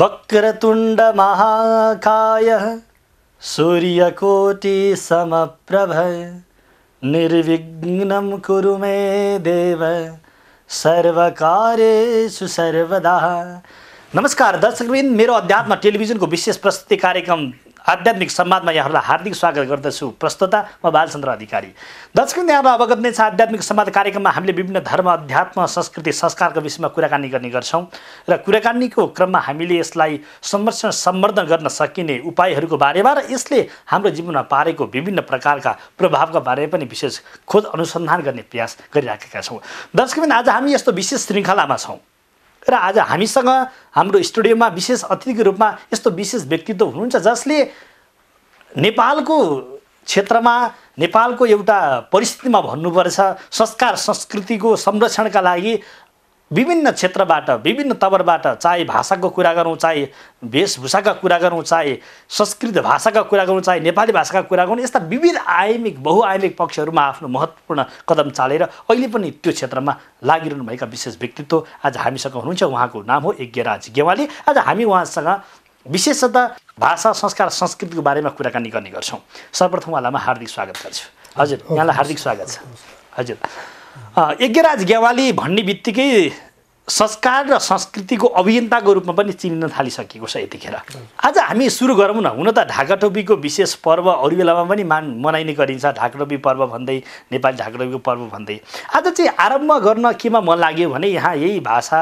वक्रतुंड महाकाय सूर्यकोटि समप्रभ निर्विघ्नं कुरु मे देव सर्वकार्येषु सर्वदा। नमस्कार दर्शक वृन्द, मेरो अध्यात्म टेलिभिजनको विशेष प्रस्तुति कार्यक्रम आध्यात्मिक संवादमा यहाँहरूलाई हार्दिक स्वागत गर्दछु। प्रस्तुता म बालचन्द्र अधिकारी। दर्शकवृन्द, यहाँ अवगत नै छ आध्यात्मिक संवाद कार्यक्रममा हामीले विभिन्न धर्म, अध्यात्म, संस्कृति, संस्कारको विषयमा कुराकानी गर्ने गर्छौं र कुराकानीको क्रममा हामीले यसलाई संरक्षण सम्वर्धन गर्न सकिने उपायहरूको बारेमा र यसले हाम्रो जीवनमा पारेको विभिन्न प्रकारका प्रभावका बारेमा पनि विशेष खोज अनुसन्धान गर्ने प्रयास गरिराखेका छौं। दर्शकवृन्द, आज हामी यस्तो विशेष श्रृंखलामा छौं र आज हामीसँग हाम्रो स्टुडियोमा विशेष अतिथिको रूपमा यस्तो विशेष व्यक्तित्व हुनुहुन्छ जसले नेपालको क्षेत्रमा, नेपालको एउटा परिस्थितिमा भन्नुपर्छ संस्कार संस्कृतिको संरक्षणका लागि विभिन्न क्षेत्रबाट, विभिन्न तवरबाट, चाहे भाषाको कुरा गरौँ, चाहे वेशभूषाका कुरा गरौँ, चाहे संस्कृत भाषाका कुरा गरौँ, चाहे नेपाली भाषाका कुरा गरौँ, यस्ता विविध आयामिक बहुआयामिक पक्षहरूमा आफ्नो महत्त्वपूर्ण कदम चालेर अहिले पनि त्यो क्षेत्रमा लागिरहनुभएका विशेष व्यक्तित्व आज हामीसँग हुनुहुन्छ। उहाँको नाम हो यज्ञराज गेवाली। आज हामी उहाँसँग विशेषतः भाषा, संस्कार, संस्कृतिको बारेमा कुराकानी गर्ने गर्छौँ। सर्वप्रथम उहाँलाई हार्दिक स्वागत गर्छु। हजुर, यहाँलाई हार्दिक स्वागत छ। हजुर, यज्ञराज गेवाली भन्ने बित्तिकै संस्कार र संस्कृतिको अभियन्ताको रूपमा पनि चिनिन थालिसकेको छ यतिखेर। आज हामी सुरु गरौँ न। हुन त ढाकाटोपीको विशेष पर्व अरू बेलामा पनि मनाइने गरिन्छ, ढाकाटोपी पर्व भन्दै, नेपाली ढाकाटोपीको पर्व भन्दै। आज चाहिँ आरम्भ गर्न केमा मन लाग्यो भने यहाँ यही भाषा,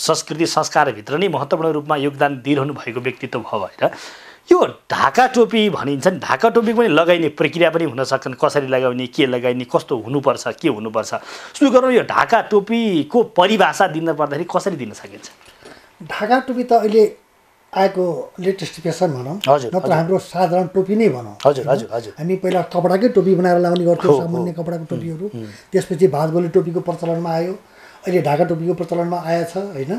संस्कृति, संस्कारभित्र नै महत्त्वपूर्ण रूपमा योगदान दिइरहनु भएको व्यक्तित्व भएर यो ढाकाटोपी भनिन्छ नि, ढाकाटोपी पनि लगाइने प्रक्रिया पनि हुन सक्छन्। कसरी लगाउने, के लगाइने, कस्तो हुनुपर्छ, के हुनुपर्छ, सुरु गरौँ यो ढाकाटोपीको परिभाषा दिन पर्दाखेरि कसरी दिन सकिन्छ? ढाकाटोपी त अहिले आएको लेटेस्ट फेसन भनौँ, नत्र हाम्रो साधारण टोपी नै भनौँ। हजुर हजुर हजुर, हामी पहिला कपडाकै टोपी बनाएर लगाउने गर्थ्यौँ, सामान्य कपडाको टोपीहरू। त्यसपछि भातगोले टोपीको प्रचलनमा आयो, अहिले ढाकाटोपीको प्रचलनमा आएछ होइन।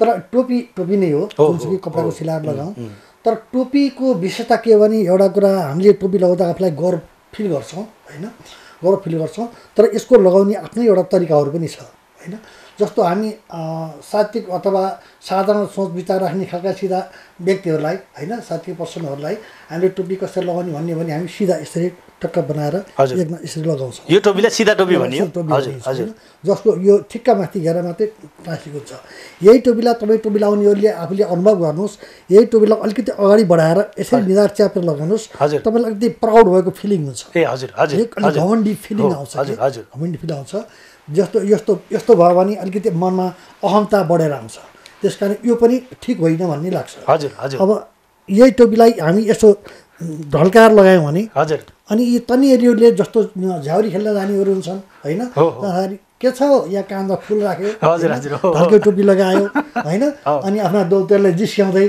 तर टोपी टोपी नै हो, जुनसुकै कपडाको सिलाएर लगाउँ। तर टोपीको विशेषता के भने एउटा कुरा, हामीले टोपी लगाउँदा आफूलाई गौरव फिल गर्छौँ होइन, गौरव फिल गर्छौँ। तर यसको लगाउने आफ्नै एउटा तरिकाहरू पनि छ होइन। जस्तो हामी सात्विक अथवा साधारण सोच विचार राख्ने खालका सिधा व्यक्तिहरूलाई होइन, सात्विक पर्सनहरूलाई हामीले टोपी कसरी लगाउने भन्यो भने हामी सिधा यसरी टक्क बनाएर एकमा यसरी लगाउँछौँ। यो टोपीलाई सिधा टोपी भनियो। हजुर, जस्तो यो ठिक्का माथि घेरा मात्रै टाँसेको हुन्छ। यही टोपीलाई तपाईँ टोपी लगाउनेहरूले आफूले अनुभव गर्नुहोस्, यही टोपीलाई अलिकति अगाडि बढाएर यसरी निधार च्यापेर लगाउनुहोस्, तपाईँलाई अलिकति प्राउड भएको फिलिङ हुन्छ। ए हजुर हजुर, अलिक घमण्डी फिलिङ आउँछ। हजुर हजुर, घमण्डी फिल आउँछ। जस्तो यस्तो यस्तो भयो भने अलिकति मनमा अहमता बढेर आउँछ, त्यस कारण यो पनि ठिक होइन भन्ने लाग्छ। हजुर हजुर, अब यही टोपीलाई हामी यसो ढल्काएर लगायौँ भने हजुर, अनि यी तनिहरूले जस्तो झ्याउरी खेल्न जानेहरू हुन्छन् होइन, तँखेरि के छ यहाँ काँदा फुल राख्यो, ढल्के टोपी लगायो होइन, अनि आफ्ना दौतेहरूलाई जिस्क्याउँदै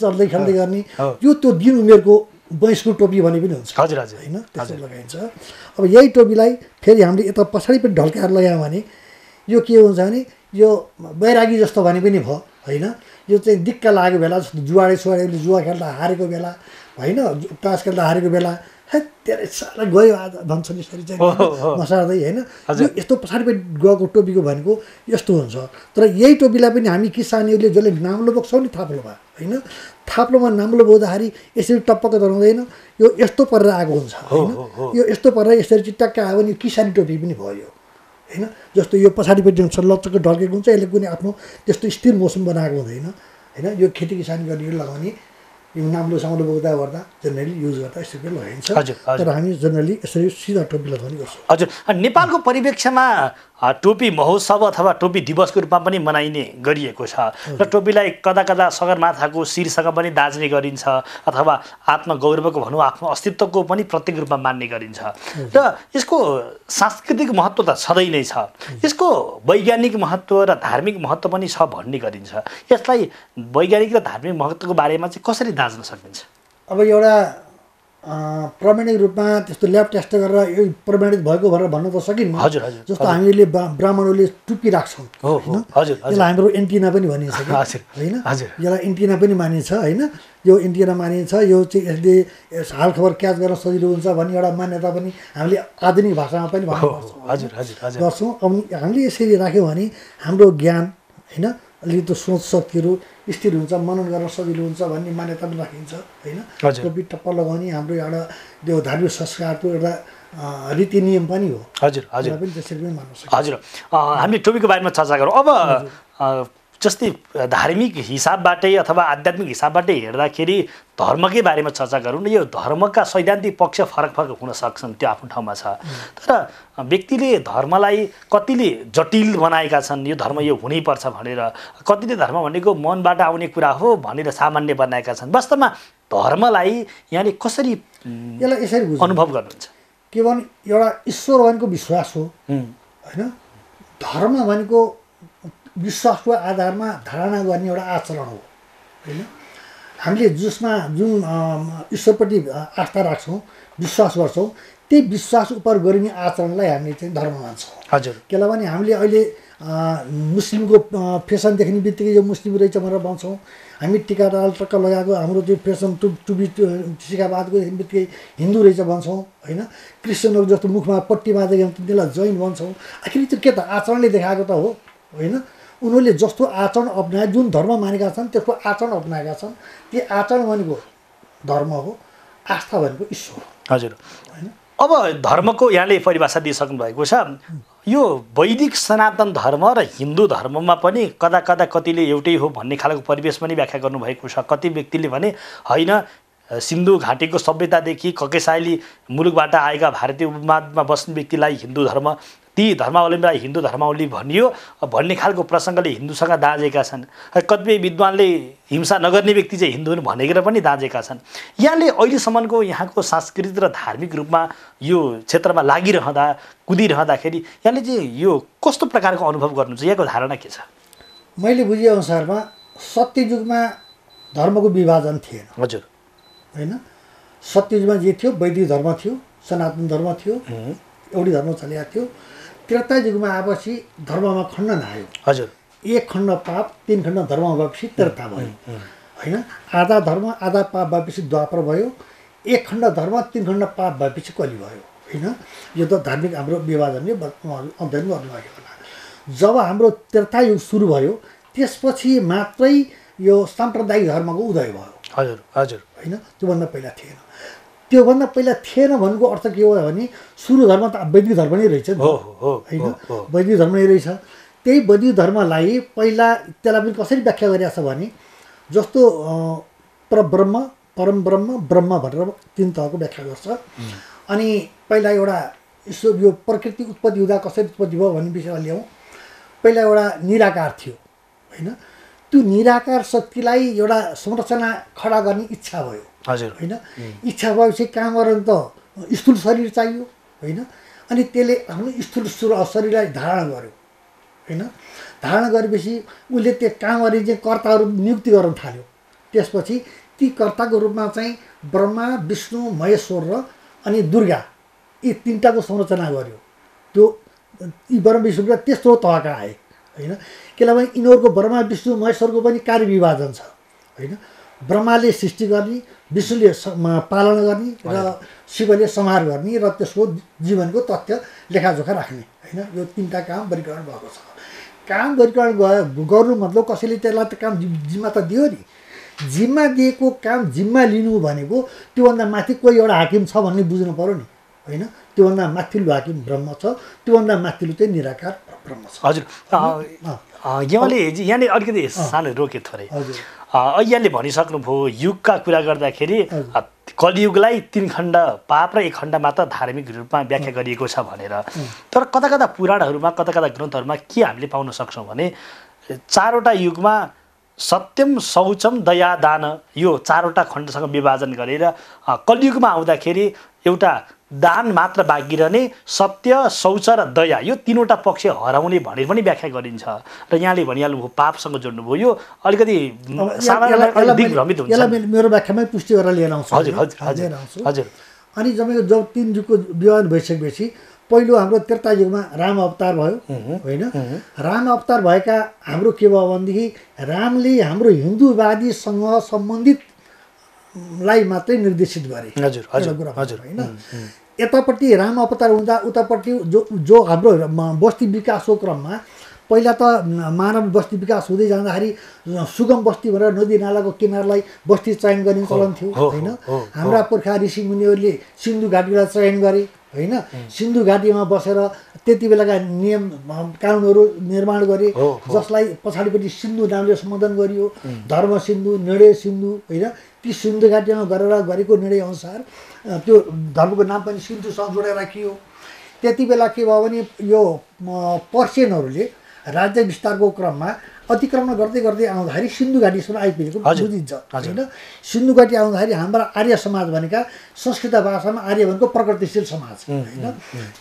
चल्दै खेल्दै गर्ने, यो त्यो दिन उमेरको वयस्को टोपी भने पनि हुन्छ। हजुर हजुर, होइन त्यसरी लगाइन्छ। अब यही टोपीलाई फेरि हामीले यता पछाडि पनि ढल्काएर लगायौँ भने यो के हुन्छ भने यो बैरागी जस्तो भने पनि भयो होइन। यो चाहिँ दिक्क लागेको बेला, जस्तो जुवाडे सुवाडेले जुवा खेल्दा हारेको बेला होइन, तास खेल्दा हारेको बेला है धेरै साह्रो गयो आज भन्छन् यसरी चाहिँ नसार्दै होइन। यो यस्तो पछाडिपट्टि गएको टोपीको भनेको यस्तो हुन्छ। तर यही टोपीलाई पनि हामी किसानीहरूले जसले नाम्लो बोक्छौँ नि थाप्लोमा होइन, थाप्लोमा नाम्लो बोक्दाखेरि यसरी टप्पक्क धराउँदैन, यो यस्तो परेर आएको हुन्छ होइन। यो यस्तो परेर यसरी चिट्टक्क आयो भने किसानी टोपी पनि भयो होइन। जस्तो यो पछाडिपट्टि हुन्छ लचक्क ढल्केको हुन्छ, यसले कुनै आफ्नो त्यस्तो स्थिर मौसम बनाएको हुँदैन होइन। यो खेती किसानी गर्ने लगाउने यो नाम्लो साम्लो बोक्दा गर्दा जनरली युज गर्दा यसरी लगाइन्छ। तर हामी जनरली यसरी सिधा टोपी लगाउने गर्छौँ। हजुर, नेपालको परिप्रेक्ष्यमा टोपी महोत्सव अथवा टोपी दिवसको रूपमा पनि मनाइने गरिएको छ र टोपीलाई कदा कदा सगरमाथाको शिरसँग पनि दाज्ने गरिन्छ अथवा आत्मगौरवको भनौँ आफ्नो अस्तित्वको पनि प्रतीक रूपमा मान्ने गरिन्छ। र यसको सांस्कृतिक महत्त्व त छँदै नै छ, यसको वैज्ञानिक महत्त्व र धार्मिक महत्त्व पनि छ भन्ने गरिन्छ। यसलाई वैज्ञानिक र धार्मिक महत्त्वको बारेमा चाहिँ कसरी दाज्न सकिन्छ? अब एउटा प्रमाणिक रूपमा त्यस्तो ल्याब टेस्ट गरेर यो प्रमाणित भएको भनेर भन्न त सकिन्न। हजुर हजुर, जस्तो हामीले ब्राह्मणहरूले टुपी राख्छौँ होइन, यसलाई हाम्रो एन्टिना पनि भनिन्छ होइन, यसलाई एन्टिना पनि मानिन्छ होइन। यो एन्टिना मानिन्छ, यो चाहिँ यसले हालखबर क्याच गर्न सजिलो हुन्छ भन्ने एउटा मान्यता पनि हामीले आधुनिक भाषामा पनि भन्नुपर्छ गर्छौँ। अब हामीले यसरी राख्यौँ भने हाम्रो ज्ञान होइन, अलिकति सोच शक्तिहरु स्थिर हुन्छ मनन गर्न सजिलो हुन्छ भन्ने मान्यता पनि राखिन्छ हैन। र बिट टप्प लगाउने हाम्रो एउटा देवधार्मिक संस्कारको एउटा रीति नियम पनि हो। हजुर हजुर हामी त्यसरी नै मान्न सक्छौं। हजुर हामीले टोपीको बारेमा चर्चा गरौं। अब जस्तै धार्मिक हिसाबबाटै अथवा आध्यात्मिक हिसाबबाटै हेर्दाखेरि धर्मकै बारेमा चर्चा गरौं। यो धर्मका सैद्धान्तिक पक्ष फरक फरक हुन सक्छन्, त्यो आफ्नो ठाउँमा छ। तर व्यक्तिले धर्मलाई कतिले जटिल बनाएका छन्, यो धर्म यो हुनै पर्छ भनेर, कतिले धर्म भनेको मनबाट आउने कुरा हो भनेर सामान्य बनाएका छन्। वास्तवमा धर्मलाई यहाँले कसरी यसलाई यसरी बुझ्नुहुन्छ, अनुभव गर्नुहुन्छ? के भन् एउटा ईश्वर भनेको विश्वास हो हैन। धर्म भनेको विश्वासको आधारमा धारणा गर्ने एउटा आचरण हो हैन। हामीले जसमा जुन ईश्वरप्रति आस्था राख्छौँ, विश्वास गर्छौँ, त्यही विश्वास उपर गरिने आचरणलाई हामीले चाहिँ धर्म मान्छौँ। हजुर। किनभने हामीले अहिले मुस्लिमको फेसन देख्ने बित्तिकै यो मुस्लिम रहेछ भनेर भन्छौँ। हामी टिका टाल टक्क लगाएको हाम्रो त्यो फेसन टुबी सिकाबादको देख्ने बित्तिकै हिन्दू रहेछ भन्छौँ हैन। क्रिस्चियनहरु जस्तो मुखमा पट्टी बाँधेको त्यसलाई जैन भन्छौँ। आखिर त्यो के त आचरणले देखाएको त हो हैन। उनीहरूले जस्तो आचरण अपनाए, जुन धर्म मानेका छन् त्यसको आचरण अपनाएका छन्। ती आचरण भनेको धर्म हो, आस्था भनेको ईश्वर। हजुर हैन। अब धर्मको यहाँले परिभाषा दिइसक्नु भएको छ। यो वैदिक सनातन धर्म र हिन्दू धर्ममा पनि कदा कदा कतिले एउटै हो भन्ने खालको परिवेश पनि व्याख्या गर्नुभएको छ। कति व्यक्तिले भने हैन, सिन्धु घाटीको सभ्यतादेखि ककेशायली मुलुकबाट आएका भारतीय उपमहाद्वीपमा बस्ने व्यक्तिलाई हिन्दू धर्म, ती धर्मावलम्बीलाई हिन्दू धर्मावलम्बी भनियो भन्ने खालको प्रसङ्गले हिन्दूसँग दाँजेका छन्। कतिपय विद्वानले हिंसा नगर्ने व्यक्ति चाहिँ हिन्दू हुन् भनेर पनि दाँजेका छन्। यहाँले अहिलेसम्मको यहाँको सांस्कृतिक र धार्मिक रूपमा यो क्षेत्रमा लागिरहँदा कुदिरहँदाखेरि यहाँले चाहिँ यो कस्तो प्रकारको अनुभव गर्नुहुन्छ, यहाँको धारणा के छ? मैले बुझे अनुसारमा सत्ययुगमा धर्मको विभाजन थिएन। हजुर हैन। सत्ययुगमा जे थियो वैदिक धर्म थियो, सनातन धर्म थियो, एउटै धर्म चलेको थियो। त्रेता युगमा आएपछि धर्ममा खण्डन आयो। हजुर। एक खण्ड पाप, तीन खण्ड धर्म भएपछि त्रेता भयो हैन। आधा धर्म आधा पाप भएपछि द्वापर भयो। एक खण्ड धर्म तीन खण्ड पाप भएपछि कलि भयो हैन। यो त धार्मिक हाम्रो विभाजनले अध्ययन गर्नु लाग्यो होला। जब हाम्रो त्रेता युग सुरु भयो त्यसपछि मात्रै यो साम्प्रदायिक धर्मको उदय भयो। हजुर हजुर हैन। त्योभन्दा पहिला थिएन। त्योभन्दा पहिला थिएन भन्नुको अर्थ के हो भने सुरु धर्म त वैदिक धर्म नै रहेछ नि हैन। वैदिक धर्म नै रहेछ। त्यही वैदिक धर्मलाई पहिला त्यसलाई पनि कसरी व्याख्या गरिएको छ भने जस्तो परब्रह्म परम ब्रह्म ब्रह्म भनेर तीन तहको व्याख्या गर्छ। अनि पहिला एउटा यो प्रकृति उत्पत्ति हुँदा कसरी उत्पत्ति भयो भन्ने विषयमा ल्याउँ। पहिला एउटा निराकार थियो हैन। त्यो निराकार शक्तिलाई एउटा संरचना खडा गर्ने इच्छा भयो। हजुर हैन। इच्छा भएपछि काम गर्न त स्थूल शरीर चाहियो हैन। अनि त्यसले आफ्नो स्थूल शरीरलाई धारण गर्यो हैन। धारण गरेपछि उसले त्यो काम गर्ने चाहिँ कर्ताहरू नियुक्ति गर्न थाल्यो। त्यसपछि ती कर्ताको रूपमा चाहिँ ब्रह्मा, विष्णु, महेश्वर र अनि दुर्गा यी तीनटाको संरचना गर्यो। त्यो यी ब्रह्मा विष्णु र त्यस्तो तहका आए हैन। किनभने यिनीहरूको ब्रह्मा विष्णु महेश्वरको पनि कार्य विभाजन छ हैन। ब्रह्माले सृष्टि गर्ने, विष्णुले पालन गर्ने र शिवले संहार गर्ने र त्यसको जीवनको तथ्य लेखाजोखा राख्ने हैन। यो तीनटा काम वर्गीकरण भएको छ। काम वर्गीकरण गर्नु मतलब कसैले त्यसलाई त काम जिम्मा त दियो नि। जिम्मा दिएको काम जिम्मा लिनु भनेको त्योभन्दा माथि कोही एउटा हाकिम छ भन्ने बुझ्नु पर्यो नि हैन। त्योभन्दा माथिल्लो हाकिम ब्रह्म छ, त्योभन्दा माथिल्लो चाहिँ निराकार ब्रह्म छ। हजुर यहाँले अलिकति सानो रोके थोरै। यहाँले भनिसक्नुभयो युगका कुरा गर्दाखेरि कलियुगलाई तीन खण्ड पाप र एक खण्ड मात्र धार्मिक रूपमा व्याख्या गरिएको छ भनेर। तर कता कता पुराणहरूमा कता कता ग्रन्थहरूमा के हामीले पाउन सक्छौँ भने चारवटा युगमा सत्यम शौचम दया दान यो चारवटा खण्डसँग विभाजन गरेर कलियुगमा आउँदाखेरि एउटा दान मात्र बाँकी रहने सत्य शौच र दया यो तीनवटा पक्ष हराउने भनेर पनि व्याख्या गरिन्छ। र यहाँले भनिहाल्नुभयो पापसँग जोड्नुभयो। यो अलिकति भ्रमित हुन्छ। यसलाई मेरो व्याख्यामै पुष्टि गरेर लिएर आउँछु। हजुर हजुर हजुर हजुर। अनि जमेको जब तीन युगको विभाजन भइसकेपछि पहिलो हाम्रो त्रेता युगमा राम अवतार भयो होइन। राम अवतार भएका हाम्रो के भयो भनेदेखि रामले हाम्रो हिन्दूवादीसँग सम्बन्धित लाई मात्रै निर्देशित गरे। हजुर हजुर हजुर हैन। यतापट्टि राम अवतार हुँदा उतापट्टि जो हाम्रो बस्ती विकासको क्रममा पहिला त मानव बस्ती विकास हुँदै जाँदाखेरि सुगम बस्ती भनेर नदी नालाको किनारलाई बस्ती चयन गर्ने चलन थियो हैन हाम्रा पुर्खा ऋषि मुनिहरूले सिन्धु घाटीलाई चयन गरे हैन सिन्धु घाटीमा बसेर त्यतिबेलाका नियम कानुनहरू निर्माण गरे जसलाई पछाडीपछि सिन्धु नामले सम्बोधन गरियो धर्म सिन्धु निर्णय सिन्धु हैन ती सिन्धु घाटीमा गरेर गरेको निर्णय अनुसार त्यो धर्मको नाम पनि सिन्धुसँग जोडेर राखियो त्यतिबेला के भयो भने यो पर्सियनहरूले राज्य विस्तारको क्रममा अतिक्रमण गर्दै गर्दै आउँदाखेरि सिन्धु घाटीसम्म आइपुगेको बुझिन्छ हैन सिन्धु घाटी आउँदाखेरि हाम्रा आर्य समाज भनेका संस्कृत भाषामा आर्य भनेको प्रगतिशील समाज हैन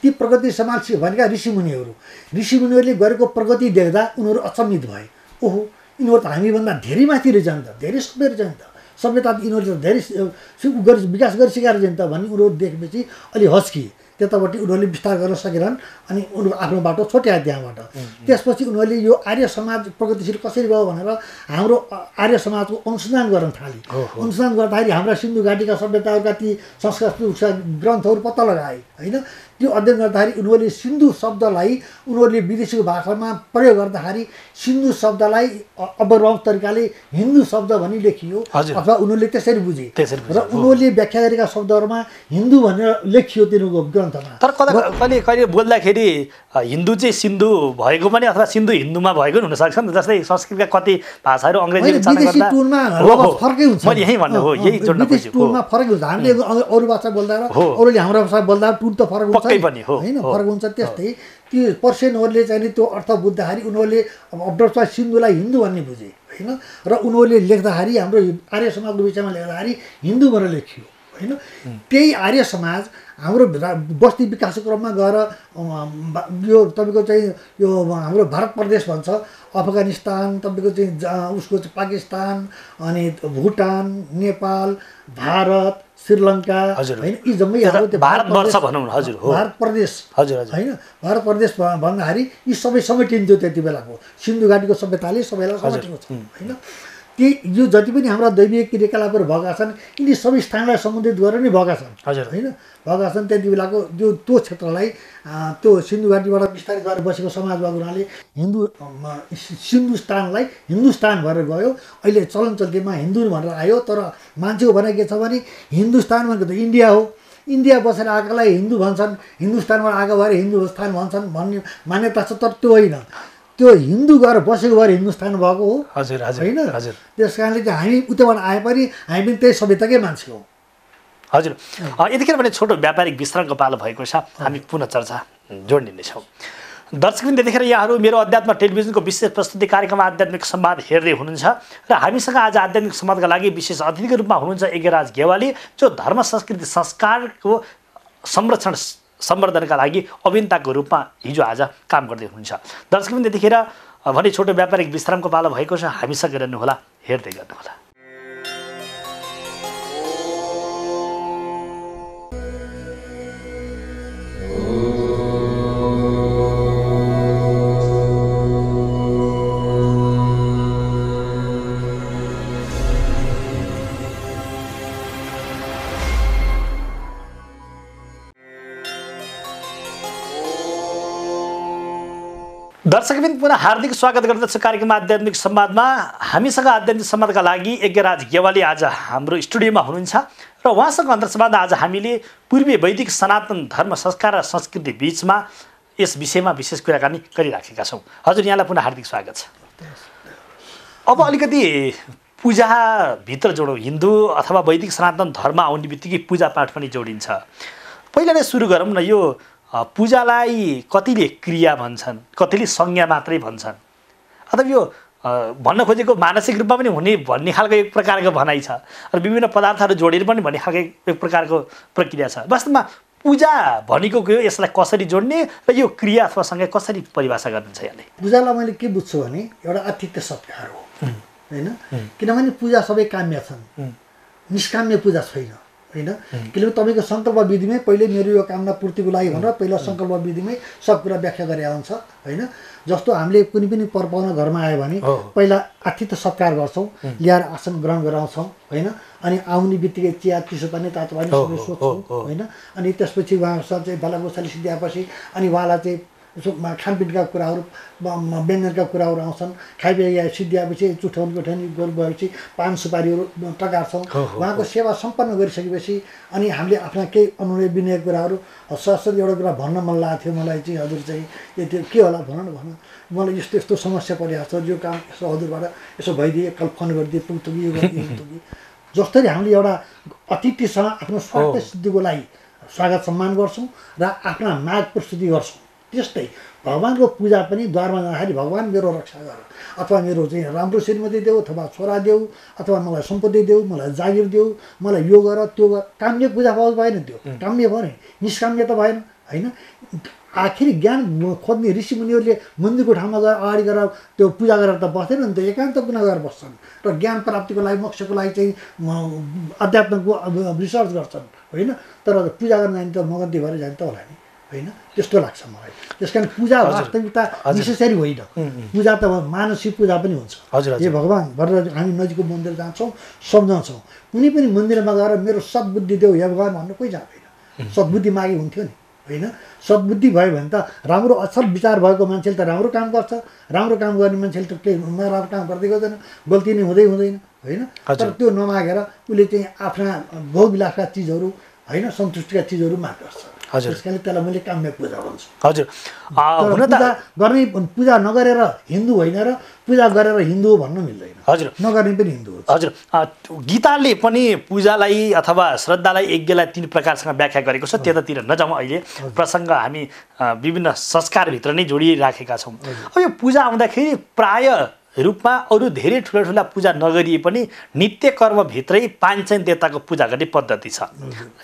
ती प्रगतिशील समाज भनेका ऋषिमुनिहरूले गरेको प्रगति देख्दा उनीहरू अचम्मित भए ओहो यिनीहरू त हामी भन्दा धेरै माथि रहेछन् त धेरै सभ्य रहेछन् त सभ्यता यिनीहरूले धेरै विकास गरिसकेका रहेछन् त भन्ने उनीहरू देखेपछि अलि हस्किए त्यताबाट उनीहरूले विस्तार गर्न सकेनन् अनि उनीहरू आफ्नो बाटो छोट्याए त्यहाँबाट त्यसपछि उनीहरूले यो आर्य समाज प्रगतिशील कसरी भयो भनेर हाम्रो आर्य समाजको अनुसन्धान गर्न थाले अनुसन्धान गर्दाखेरि हाम्रा सिन्धु घाटीका सभ्यताहरूका ती संस्कृत ग्रन्थहरू पत्ता लगाए हैन त्यो अध्ययन गर्दाखेरि उनीहरूले सिन्धु शब्दलाई उनीहरूले विदेशीको भाषामा प्रयोग गर्दाखेरि सिन्धु शब्दलाई अपभ्रंश तरिकाले हिन्दू शब्द भनी लेखियो अथवा उनीहरूले त्यसरी बुझे र उनीहरूले व्याख्या गरेका शब्दहरुमा हिन्दू भनेर लेखियो तिनको ग्रन्थमा तर कहिले कहिले बोल्दाखेरि हिन्दू चाहिँ सिन्धु भएको पनि अथवा सिन्धु हिन्दूमा भएको हुन सक्छ नि जस्तै संस्कृतका कति भाषाहरु अंग्रेजीले चलाउँदा विदेशी टोनमा फरकै हुन्छ मैले यही भन्नु हो यही जोड्न खोजेको टोनमा फरक हुन्छ हामीले अरू भाषा बोल्दा र अरूले हाम्रो भाषा बोल्दा टोन त फरक हुन्छ हैन फरक हुन्छ त्यस्तै ती पर्सियनहरुले चाहिँ त्यो अर्थ बुझ्दाखेरि उनीहरूले अपभ्रंश सिन्धुलाई हिन्दू भन्ने बुझे हैन र उनीहरूले लेख्दाखेरि हाम्रो आर्य समाजको विषयमा लेख्दाखेरि हिन्दू भनेर लेखियो हैन त्यही आर्य समाज हाम्रो बस्ती विकासको क्रममा गएर यो तपाईको चाहिँ यो हाम्रो भारत प्रदेश भन्छ अफगानिस्तान तपाईको चाहिँ उसको चाहिँ पाकिस्तान अनि भुटान नेपाल भारत श्रीलंका हैन यी जम्मै भारतवर्ष भनौं हजुर हो भारत प्रदेश हजुर हजुर हैन भारत प्रदेश भन्दाखेरि यी सबै समेटिन्थ्यो त्यतिबेलाको सिन्धु घाटीको सभ्यताले सबैलाई समेटेको छ हैन ती यो जति पनि हाम्रा दैवीय क्रियाकलापहरू भएका छन् यिनी सबै स्थानलाई सम्बन्धित गरेर नै भएका छन् हजुर हैन भएका छन् त्यतिबेलाको त्यो क्षेत्रलाई त्यो सिन्धु घाटीबाट विस्तारित गरेर बसेको समाज भएको हुनाले हिन्दू सिन्धुस्तानलाई हिन्दुस्तान भनेर गयो अहिले चलनचल्तीमा हिन्दू भनेर आयो तर मान्छेको भने के छ भने हिन्दुस्तान भनेको त इन्डिया हो इन्डिया बसेर आएकालाई हिन्दू भन्छन् हिन्दुस्तानबाट आएको भएर हिन्दुस्तान भन्छन् भन्ने मान्यता छ तर त्यो होइन त्यो हिन्दू गएर बसेको भएर हिन्दुस्तान भएको हो हजुर हैन त्यसकारणले चाहिँ हामी उताबाट आए पनि हामी पनि त्यही सभ्यताकै मान्छे हो हजुर यतिखेर भने छोटो व्यापारिक विश्रामको पालो भएको छ हामी पुनः चर्चा जोड्नेछौँ दर्शकवृन्द यतिखेर यहाँहरू मेरो अध्यात्म टेलिभिजनको विशेष प्रस्तुति कार्यक्रम आध्यात्मिक संवाद हेर्दै हुनुहुन्छ र हामीसँग आज आध्यात्मिक संवादका लागि विशेष अतिथिको रूपमा हुनुहुन्छ यज्ञराज गेवाली जो धर्म संस्कृति संस्कारको संरक्षण सम्वर्धनका लागि अभियन्ताको रूपमा हिजो आज काम गर्दै हुनुहुन्छ दर्शकवृन्द यतिखेर भने छोटो व्यापारिक विश्रामको पालो भएको छ हामीसँग रहनु होला हेर्दै गर्नु होला दर्शकवृन्द पुनः हार्दिक स्वागत गर्दछु कार्यक्रम आध्यात्मिक संवादमा हामीसँग आध्यात्मिक संवादका लागि यज्ञराज गेवाली आज हाम्रो स्टुडियोमा हुनुहुन्छ र उहाँसँग अन्तर्संवाद आज हामीले पूर्वीय वैदिक सनातन धर्म संस्कार र संस्कृति बीचमा यस विषयमा विशेष कुराकानी गरिराखेका छौं हजुर यहाँलाई पुनः हार्दिक स्वागत छ अब अलिकति पूजा भित्र जोडौं हिन्दू अथवा वैदिक सनातन धर्म आउने बित्तिकै पूजापाठ पनि जोडिन्छ पहिला नै सुरु गरौं न यो पूजालाई कतिले क्रिया भन्छन् कतिले संज्ञा मात्रै भन्छन् अथवा यो भन्न खोजेको मानसिक रूपमा पनि हुने भन्ने खालको एक प्रकारको भनाइ छ र विभिन्न पदार्थहरू जोडेर पनि भन्ने खालको एक प्रकारको प्रक्रिया छ वास्तवमा पूजा भनेको के हो यसलाई कसरी जोड्ने र यो क्रिया अथवा संज्ञा कसरी परिभाषा गर्नुहुन्छ यहाँले पूजालाई मैले के बुझ्छु भने एउटा आतिथ्य सत्कार हो हैन किनभने पूजा सबै काम्य छन् निष्काम्य पूजा छैन हैन किनभने तपाईको संकल्प विधिमै पहिले मेरो यो कामना पूर्तिको लागि भनेर पहिला संकल्प विधिमै सब कुरा व्याख्या गरे हुन्छ हैन जस्तो हामीले कुनै पनि पर्व पाउन घरमा आयो भने पहिला आतिथ्य सत्कार गर्छौं ल्याएर आसन ग्रहण गराउँछौं हैन अनि आउने बित्तिकै चिया चिसो पनि तातो पानी सोध्छौं हैन अनि त्यसपछि उहाँसँग चाहिँ बालक बच्चाले सिध्याएपछि अनि उहाँलाई चाहिँ खानपीनका कुराहरु व्यञ्जनका कुराहरु आउँछन् खाइबेया सिद्धिएपछि चुठौन गोठनी गोल भएपछि पान सुपारीहरु टगार्छौं वहाको सेवा सम्पन्न गरिसकेपछि अनि हामीले आफ्ना केही अनुनय विनय कुराहरु सरसरी एउटा कुरा भन्न मन लाग्थ्यो मलाई चाहिँ हजुर चाहिँ यति के होला भन्न भन्न मलाई यस्तो यस्तो समस्या परिहाल्छ यो काम यसो हजुरबाट यसो भइदिए कल्पना गर्दिए पुग्थ्यो यो गर्दिए जस्तै हामीले एउटा अतिथिसँग आफ्नो स्वार्थ सिद्धिको लागि स्वागत सम्मान गर्छौं र आफ्ना माग प्रस्तुति गर्छौं त्यस्तै भगवानको पूजा पनि द्वारमा जाँदाखेरि भगवान मेरो रक्षा गर अथवा मेरो चाहिँ राम्रो श्रीमती देऊ अथवा छोरा देऊ अथवा मलाई सम्पत्ति देऊ मलाई जागिर देऊ मलाई यो गर त्यो गर काम्य पूजा भएन त्यो काम्य भएन निष्काम्य त भएन हैन आखिर ज्ञान खोज्ने ऋषि मुनिहरूले मन्दिरको ठाउँमा गएर अगाडि गएर त्यो पूजा गरेर त बस्दैन नि त एकान्त गुण गरेर बस्छन् र ज्ञान प्राप्तिको लागि मोक्षको लागि चाहिँ आध्यात्मको रिसर्च गर्छन् हैन तर पूजा गर्न जाने त मगन्ती भएर जाने त होला नि हैन त्यस्तो लाग्छ मलाई त्यसकारण पूजा वास्तविकता नेसेसरी होइन पूजा त मानसिक पूजा पनि हुन्छ हे भगवान भनेर हामी नजिकको मन्दिर जान्छौं सम्झन्छौं कुनै पनि मन्दिरमा गएर मेरो सद्बुद्धि देऊ हे भगवान भन्नु कोही जाँदैन सद्बुद्धि मागे हुन्थ्यो नि हैन सद्बुद्धि भयो भने त राम्रो असल विचार भएको मान्छेले त राम्रो काम गर्छ राम्रो काम गर्ने मान्छेले त के नराम्रो काम गर्दै गर्दैन गल्ती नै हुँदैन हैन तर त्यो नमागेर उले चाहिँ आफ्ना भोगविलासका चीजहरु हैन सन्तुष्टिका चीजहरु माग्छ हजुर त्यसकारण त्यसलाई मैले काम्य पूजा भन्छु हजुर हुन त गर्ने पूजा नगरेर हिन्दू होइन र पूजा गरेर हिन्दू भन्न मिल्दैन हजुर नगर्ने पनि हिन्दू हो हजुर गीताले पनि पूजालाई अथवा श्रद्धालाई यज्ञलाई तीन प्रकारसँग व्याख्या गरेको छ त्यतातिर नजाऊ अहिले प्रसंग हामी विभिन्न संस्कार भित्र नै जोडिराखेका छौं अब यो पूजा आउँदाखेरि प्राय रूपमा अरु धेरै ठूला पूजा नगरिए पनि नित्य कर्म भित्रै पाञ्चन देवताको पूजा गर्ने पद्धति छ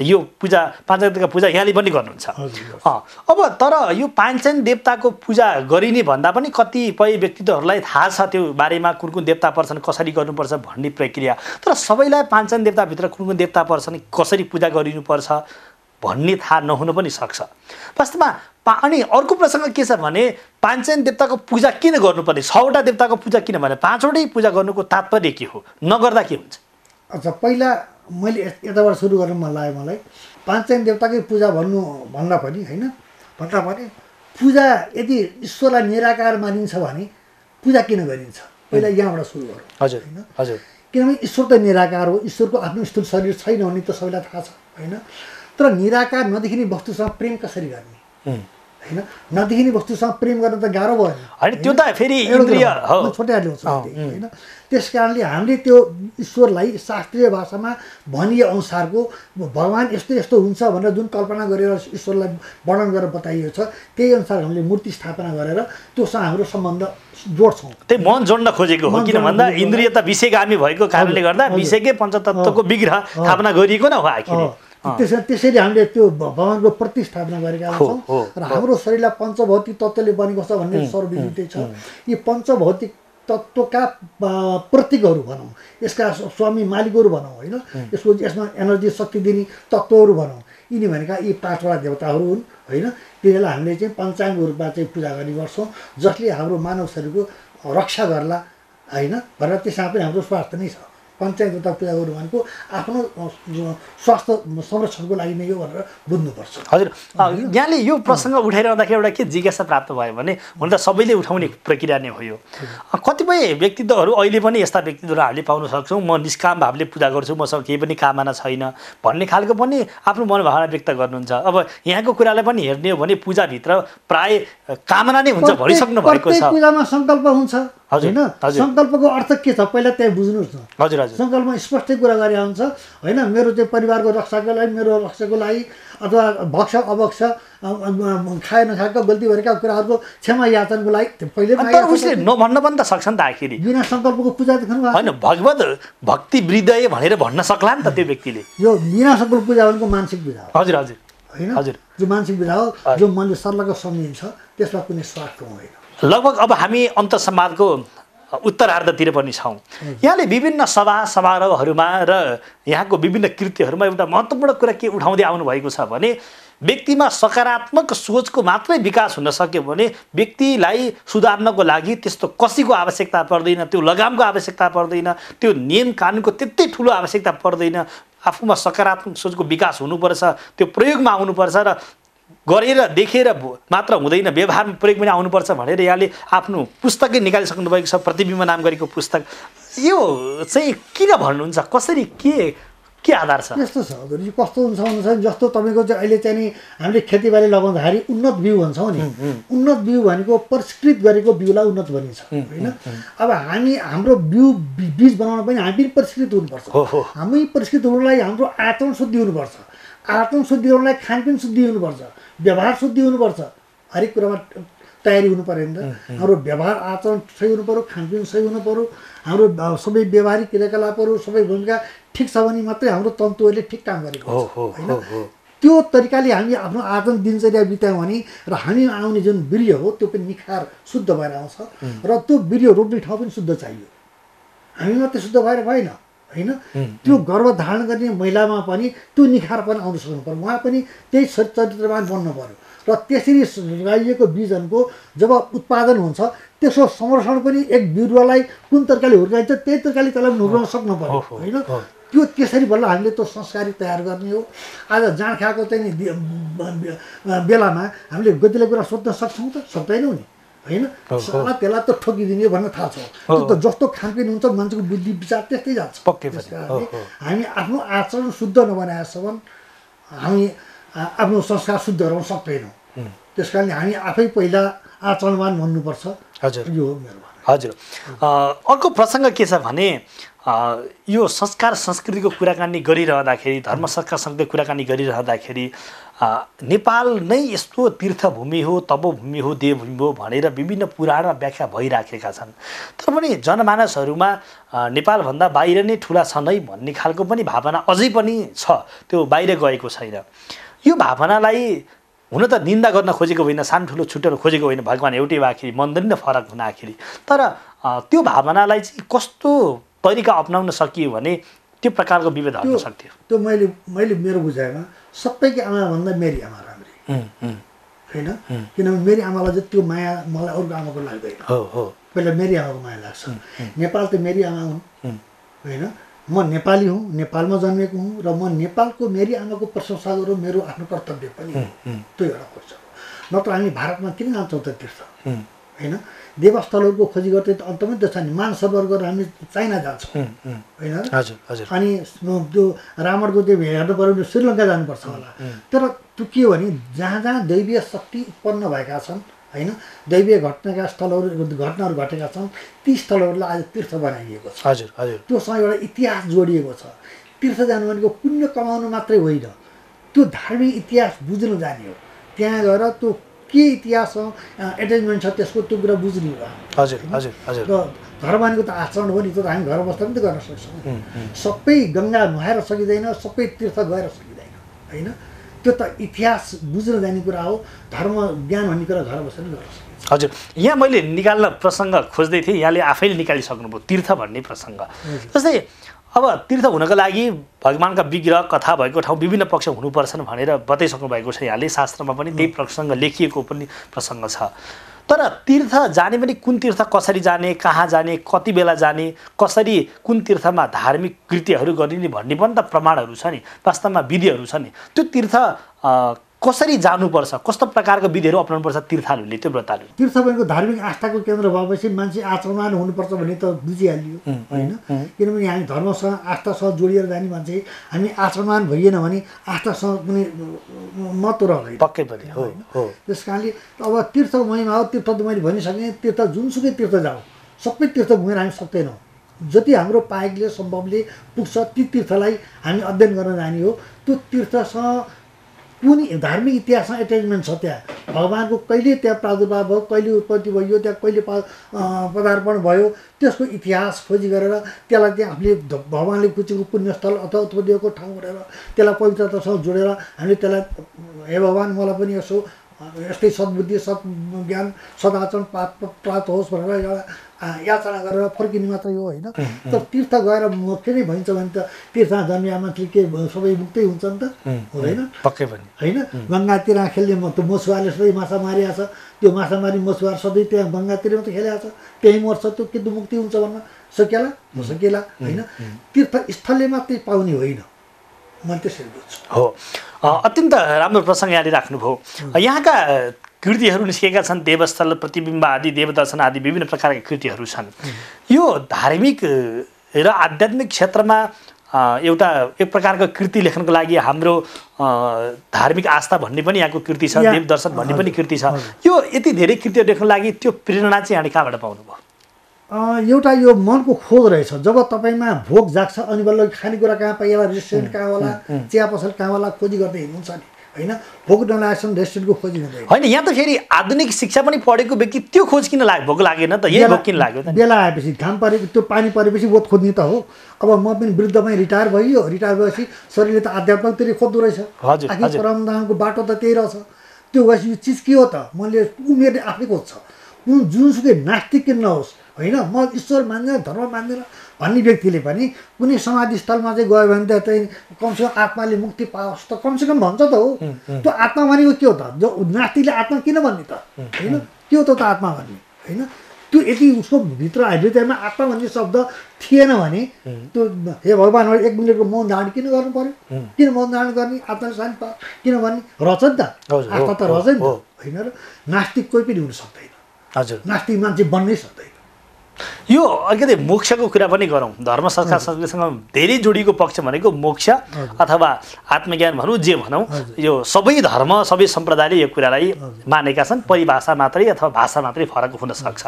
यो पूजा पाञ्चन देवताको पूजा यहाँले पनि गर्नुहुन्छ अब तर यो पाञ्चन देवताको पूजा गरिने भन्दा पनि कतिपय व्यक्तित्वहरूलाई थाहा छ त्यो बारेमा कुन कुन देवता पर्छन् कसरी गर्नुपर्छ भन्ने प्रक्रिया तर सबैलाई पाञ्चन देवता भित्र कुन कुन देवता पर्छन् कसरी पूजा गरिनुपर्छ भन्ने थाहा नहुन पनि सक्छ वास्तवमा अनि अर्को प्रसंग के छ भने पाञ्चन देवताको पूजा किन गर्नुपर्ने 6 वटा देवताको पूजा किन भने 5 वटै पूजा गर्नुको तात्पर्य के हो नगर्दा के हुन्छ अच्छा पहिला मैले यताबाट सुरु गर्न मन लाग्यो मलाई पाञ्चन देवताकै पूजा भन्नु भन्दा पनि हैन भन्दा पनि पूजा यदि ईश्वरलाई निराकार मानिन्छ भने पूजा किन गरिन्छ पहिला यहाँबाट सुरु गरौँ हजुर हजुर किनभने ईश्वर त निराकार हो ईश्वरको आफ्नो स्थूल शरीर छैन भने त सबैलाई थाहा छ हैन तर निराकार नदेखिने वस्तुसँग प्रेम कसरी गर्ने हैन नदेखिने वस्तुसँग प्रेम गर्न त गाह्रो भयो हैन त्यो त फेरि इन्द्रिय हो छोटै हाल्नु हुन्छ हैन त्यसकारणले हामीले त्यो ईश्वरलाई शास्त्रीय भाषामा भनिए अनुसारको भगवान यस्तो यस्तो हुन्छ भनेर जुन कल्पना गरेर ईश्वरलाई वर्णन गरेर बताइएको छ त्यही अनुसार हामीले मूर्ति स्थापना गरेर त्योसँग हाम्रो सम्बन्ध जोड्छौं त्यही मन जोड्न खोजेको हो किन भन्दा इन्द्रिय त विषयगामी भएको कारणले गर्दा विषयकै पञ्चतत्त्वको विग्रह स्थापना गरिएको न हो आखिर त्यसरी हामीले त्यो भगवानको प्रतिष्ठापना गरेका छौं र हाम्रो शरीरलाई पञ्चभौतिक तत्त्वले बनेको छ भन्ने सर्वविदितै छ यी पञ्चभौतिक तत्त्वका प्रतीकहरु भनौं यसका स्वामी मालिकहरु भनौं हैन यसको यसमा एनर्जी शक्ति दिने तत्त्वहरु भनौं यिनी भनेका यी 5 वटा देवताहरु हुन् हैन त्यसलाई हामीले चाहिँ पञ्चाङ्ग रूपमा चाहिँ पूजा गर्ने गर्छौं जसले हाम्रो मानव शरीरको रक्षा गर्ला हैन भनेर त्यसमा पनि हाम्रो स्वास्थ्य नै छ पञ्चाङ्ग देवता पूजा गर्नु भनेको आफ्नो स्वास्थ्य संरक्षणको लागि नै हो भनेर बुझ्नुपर्छ हजुर यहाँले यो प्रसंग उठाइरहँदाखेरि एउटा के जिज्ञासा प्राप्त भयो भने हुन त सबैले उठाउने प्रक्रिया नै हो यो कतिपय व्यक्तित्वहरू अहिले पनि यस्ता व्यक्तित्वहरू हामीले पाउन सक्छौं म निष्काम भावले पूजा गर्छु मसँग केही पनि कामना छैन भन्ने खालको पनि आफ्नो मनोभावना व्यक्त गर्नुहुन्छ अब यहाँको कुरालाई पनि हेर्ने हो भने पूजा भित्र प्राय कामना नै हुन्छ भरिसक्नु भएको छ पूजामा संकल्प हुन्छ हजुर संकल्पको अर्थ के छ पहिला त्यही बुझ्नुहोस् न हजुर हजुर संकल्पमा स्पष्टै कुरा गरे हुन्छ हैन मेरो चाहिँ परिवारको रक्षाको लागि मेरो रक्षाको लागि अथवा भक्ष अभक्ष खाए नखाएको गल्ती गरेका कुराहरुको क्षमा याचनको लागि पहिले तर उसले नभन्न पनि त सक्छ नि त आखिरी बिना संकल्पको पूजा देख्नु हैन भगवत भक्ति हृदय भनेर भन्न सक्ला नि त त्यो व्यक्तिले यो बिना संकल्प पूजा भनेको मानसिक पूजा हजुर हजुर हैन हजुर जो मानसिक पूजा हो जो मनले सर्लक सम्झिन्छ त्यसमा कुनै स्वार्थ हुँदैन लगभग अब हामी अन्त संवादको उत्तरार्धतिर पनि छौं यहाँले विभिन्न सभा समारोहहरुमा र यहाँको विभिन्न कृतिहरुमा एउटा महत्त्वपूर्ण कुरा के उठाउँदै आउनु भएको छ भने व्यक्तिमा सकारात्मक सोचको मात्रै विकास हुन सक्यो भने व्यक्तिलाई सुधार्नको लागि त्यस्तो कसैको आवश्यकता पर्दैन त्यो लगामको आवश्यकता पर्दैन त्यो नियम कानुनको त्यति ठूलो आवश्यकता पर्दैन आफूमा सकारात्मक सोचको विकास हुनुपर्छ त्यो प्रयोगमा आउनुपर्छ र गरेर देखेर मात्र हुँदैन व्यवहारमा प्रयोग पनि आउनुपर्छ भनेर यहाँले आफ्नो पुस्तकै निकालिसक्नु भएको छ प्रतिबिम्ब नाम गरेको पुस्तक। यो चाहिँ किन भन्नुहुन्छ, कसरी के आधार छ? यस्तो छ हजुर, कस्तो हुन्छ जस्तो तपाईको चाहिँ अहिले चाहिँ हामीले खेतीबारी लगाउँदाखेरि उन्नत बिउ भन्छौँ नि, उन्नत बिउ भनेको परिष्कृत गरेको बिउलाई उन्नत भनिन्छ हैन। अब हामी हाम्रो बिउ बीज बनाउन पनि हामी परिष्कृत हुनुपर्छ, हामी परिष्कृत हुनलाई हाम्रो आचरण शुद्धि हुनुपर्छ, आचरण शुद्धि हुनलाई खानपिन शुद्धि हुनुपर्छ, व्यवहार शुद्धि हुनुपर्छ, हरेक कुरामा तयारी हुनुपर्यो नि त। हाम्रो व्यवहार आचरण सही हुनुपर्यो, खानपिन सही हुनुपर्यो, हाम्रो सबै व्यवहारिक क्रियाकलापहरू सबै भूमिका ठिक छ भने मात्रै हाम्रो तन्तुहरूले ठिक काम गरेको हुन्छ हैन। त्यो तरिकाले हामी आफ्नो आचरण दिनचर्या बितायौँ भने र हामी आउने जुन वीर्य हो त्यो पनि निखार शुद्ध भएर आउँछ र त्यो वीर्य रोप्ने ठाउँ पनि शुद्ध चाहियो। हामी मात्रै शुद्ध भएर भएन हैन, त्यो गर्भ धारण गर्ने महिलामा पनि त्यो निखारपन आउन सक्नुपर्छ, उहाँ पनि त्यही चरित्रवान बन्न पर्यो र त्यसरी लगाइएको बीजहरुको जब उत्पादन हुन्छ त्यसको संरक्षण पनि एक बिरुवालाई कुन तरिकाले हुर्काइन्छ त्यही तरिकाले त्यसलाई हुर्काउन सक्नु पर्यो हैन। त्यो त्यसरी बल्ल हामीले त्यो संस्कारी तयार गर्ने हो। आज जाँड खाएको चाहिँ बेलामा हामीले गतिले कुरा सोध्न सक्छौँ त, सक्दैनौँ नि हैन। त्यसलाई त ठोकिदिने भन्न थाहा छ, त्यो त जस्तो खानपिन हुन्छ मान्छेको बुद्धि विचार त्यस्तै जान्छ। हामी आफ्नो आचरण शुद्ध नबनाएसम्म हामी आफ्नो संस्कार शुद्ध गराउन सक्दैनौँ, त्यसकारण हामी आफै पहिला आचरणवान भन्नुपर्छ। हजुर, यो हो मेरो भनाइ। हजुर, अर्को प्रसङ्ग के छ भने यो संस्कार संस्कृतिको कुराकानी गरिरहँदाखेरि, धर्म संस्कार सँगै कुराकानी गरिरहँदाखेरि नेपाल नै यस्तो तीर्थभूमि हो, तपोभूमि हो, देवभूमि हो भनेर विभिन्न पुराणमा व्याख्या भइराखेका छन्, तर पनि जनमानसहरूमा नेपालभन्दा बाहिर नै ठुला छन् है भन्ने खालको पनि भावना अझै पनि छ, त्यो बाहिर गएको छैन। यो भावनालाई हुन त निन्दा गर्न खोजेको होइन, सानो ठुलो छुट्याउन खोजेको होइन, भगवान् एउटै आखिरी मन्दिर नै फरक हुन आखिरी, तर त्यो भावनालाई चाहिँ कस्तो तरिका अपनाउन सकियो भने त्यो प्रकारको विभेद आउन सक्थ्यो। त्यो मैले मेरो बुझाइमा सबैको आमाभन्दा मेरी आमा राम्री हैन, किनभने मेरी आमालाई चाहिँ त्यो माया मलाई अरूको आमाको लाग्दैन हो, पहिला मेरी आमाको माया लाग्छ। नेपाल त मेरी आमा हुन् हैन, म नेपाली हुँ, नेपालमा जन्मेको हुँ र म नेपालको मेरी आमाको प्रशंसा गर्नु मेरो आफ्नो कर्तव्य पनि हो, त्यो एउटा खोज्छ। नत्र हामी भारतमा किन जान्छौँ त तीर्थ हैन, देवस्थलहरूको खोजी गर्दै त अन्तमै त छ नि, मानसरोवर गरेर हामी चाइना जान्छौँ होइन। अनि त्यो रावणको देव हेर्नु पऱ्यो भने श्रीलङ्का जानुपर्छ होला, तर त्यो के हो भने जहाँ जहाँ दैवीय शक्ति उत्पन्न भएका छन् हैन, दैवीय घटनाका घटनाहरू घटेका छन् ती स्थलहरूलाई आज तीर्थ बनाइएको छ। त्योसँग एउटा इतिहास जोडिएको छ। तीर्थ जानु भनेको पुण्य कमाउनु मात्रै होइन, त्यो धार्मिक इतिहास बुझ्नु जाने हो। त्यहाँ गएर त्यो के इतिहास हो, एटेचमेन्ट छ त्यसको, त्यो कुरा बुझ्ने हो। र घर भनेको त आचरण हो नि, त्यो त हामी घर बस्दा पनि त गर्न सक्छौँ। सबै गङ्गा नुहाएर सकिँदैन, सबै तीर्थ गएर सकिँदैन होइन, त्यो त इतिहास बुझ्न जाने कुरा हो। धर्म ज्ञान भन्ने कुरा घर बसेर गर्न सकिन्छ। हजुर, यहाँ मैले निकाल्न प्रसङ्ग खोज्दै थिएँ, यहाँले आफैले निकालिसक्नुभयो तीर्थ भन्ने प्रसङ्ग। जस्तै अब तीर्थ हुनका लागि भगवान्का विग्रह कथा भएको ठाउँ विभिन्न पक्ष हुनुपर्छन् भनेर बताइसक्नु भएको छ यहाँले, शास्त्रमा पनि त्यही प्रसङ्ग लेखिएको पनि प्रसङ्ग छ। तर तीर्थ जाने पनि कुन तीर्थ कसरी जाने, कहाँ जाने, कति बेला जाने, कसरी कुन तीर्थमा धार्मिक कृत्यहरू गरिने भन्ने पनि त प्रमाणहरू छ नि, वास्तवमा विधिहरू छ नि। त्यो तीर्थ कसरी जानुपर्छ, कस्तो प्रकारको विधिहरू अपनाउनुपर्छ तीर्थालुले, त्यो व्रतालु? तीर्थ भनेको धार्मिक आस्थाको केन्द्र भएपछि मान्छे आचरणवान हुनुपर्छ भन्ने त बुझिहालियो होइन, किनभने हामी धर्मसँग आस्थासँग जोडिएर जाने मान्छे हामी आचरणवान भइएन भने आस्थासँग कुनै महत्त्व रहँदैन, पक्कै पनि हो। त्यस कारणले अब तीर्थ महिमा हो, तीर्थ त मैले भनिसकेँ। तीर्थ जुनसुकै तीर्थ जाऊ, सबै तीर्थ घुमेर हामी सक्दैनौँ, जति हाम्रो पाएकले सम्भवले पुग्छ ती तीर्थलाई हामी अध्ययन गर्न जाने हो। त्यो तीर्थसँग कुनै धार्मिक इतिहासमा एट्याचमेन्ट छ, त्यहाँ भगवान्को कहिले त्यहाँ प्रादुर्भाव भयो, कहिले उत्पत्ति भयो, त्यहाँ कहिले पदार्पण भयो, त्यसको इतिहास खोजी गरेर त्यसलाई त्यहाँ हामीले भगवान्ले खुचेको पुण्यस्थल अथवा उत्पत्ति भएको ठाउँ गरेर त्यसलाई पवित्रतासँग जोडेर हामीले त्यसलाई हे भगवान मलाई पनि यसो यस्तै सद्बुद्धि सद्ज्ञान सदाचरण प्राप्त होस् भनेर एउटा याचना गरेर फर्किने मात्रै हो होइन। तर तीर्थ गएर के नै भइन्छ भने त तीर्थ जन्मिया मान्छे के सबै मुक्तै हुन्छ नि त, हुँदैन पक्कै पनि होइन। गङ्गातिर खेल्ने म त मछुवारले सधैँ माछा मारिरहेछ, त्यो माछा मारि मछुवार सधैँ त्यहाँ गङ्गातिर मात्रै खेलिरहेछ, त्यहीँ मर्छ, त्यो के मुक्ति हुन्छ भन्न सकिएला नसकिएला होइन। तीर्थ स्थलले मात्रै पाउने होइन, मैले त्यसरी बुझ्छु। हो, अत्यन्त राम्रो प्रसंग यहाँ राख्नुभयो। यहाँका कृतिहरू निस्केका छन्, देवस्थल प्रतिबिम्ब आदि, देवदर्शन आदि विभिन्न प्रकारका कृतिहरू छन्। यो धार्मिक र आध्यात्मिक क्षेत्रमा एउटा एक प्रकारको कृति लेख्नको लागि हाम्रो धार्मिक आस्था भन्ने पनि यहाँको कृति छ, देवदर्शन भन्ने पनि कृति छ। यो यति धेरै कृतिहरू लेख्नको लागि त्यो प्रेरणा चाहिँ यहाँले कहाँबाट पाउनुभयो? एउटा यो मनको खोज रहेछ। जब तपाईमा भोक जाग्छ अनि बल्ल खानेकुरा कहाँ पाइएला, रेस्टुरेन्ट कहाँ होला, चिया पसल कहाँ होला खोजी गर्दै हिँड्नुहुन्छ नि हैन, भोक नलाग्छन् रेस्टुरेन्टको खोजी हुँदैन हैन। यहाँ त फेरि आधुनिक शिक्षा पनि पढेको व्यक्ति त्यो खोज किन लाग्यो? भोक लागेन त, यही भोक किन लाग्यो त? बेला आएपछि, घाम परेको त्यो पानी परेपछि भोक खोज्ने त हो। अब म पनि वृद्धमै रिटायर भइयो, रिटायर भएपछि शरीरले त आध्यात्मिकतिर खोज्दो रहेछ। आखिर परमधामको बाटो त त्यही रहेछ। त्यो भएपछि यो चीज के हो त? मैले उमेरले आफै खोज्छ। जुनसुकै नास्तिक किन नहोस् हैन, म ईश्वर मान्दैन, धर्म मान्दैन भन्ने व्यक्तिले पनि कुनै समाधि स्थलमा चाहिँ गयो भने त कमसे कम आत्माले मुक्ति पाओस् त कमसे कम भन्छ त हो। त्यो आत्मा भनेको के हो त? जो नास्तिकले आत्मा किन भन्ने त हैन, के हो त आत्मा भन्ने हैन? त्यो यदि उसको भित्र हृदयमा आत्मा भन्ने शब्द थिएन भने त्यो हे भगवान एक मिनटको मौन धारण किन गर्नु पर्यो? किन मौन धारण गर्ने? आत्माले शान्ति पाओस् किनभने रह्छ नि त, आत्मा त रह्छ नि त हैन। र नास्तिक कोही पनि हुन सक्दैन, हजुर, नास्तिक मान्छे बन्नै सक्दैन। यो अलिकति मोक्षको कुरा पनि गरौँ। धर्म संस्कार संस्कृतिसँग धेरै जोडिएको पक्ष भनेको मोक्ष अथवा आत्मज्ञान भनौँ, जे भनौँ, यो सबै धर्म सबै सम्प्रदायले यो कुरालाई मानेका छन्। परिभाषा मात्रै अथवा भाषा मात्रै फरक हुन सक्छ।